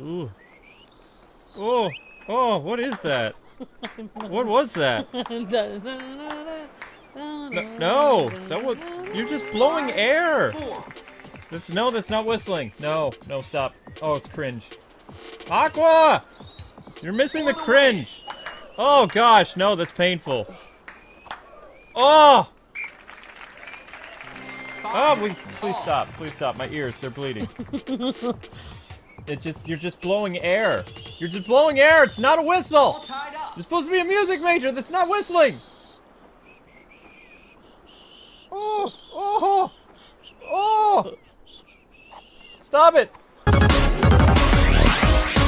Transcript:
Ooh. Oh, oh, what is that? What was that? No, that was, you're just blowing air. This, no, that's not whistling. No, no, stop. Oh, it's cringe. Aqua! You're missing the cringe. Oh, gosh, no, that's painful. Oh! Oh, please stop. Please stop. My ears, they're bleeding. It just, you're just blowing air. You're just blowing air. It's not a whistle. You're supposed to be a music major. That's not whistling. Oh, oh, oh. Stop it.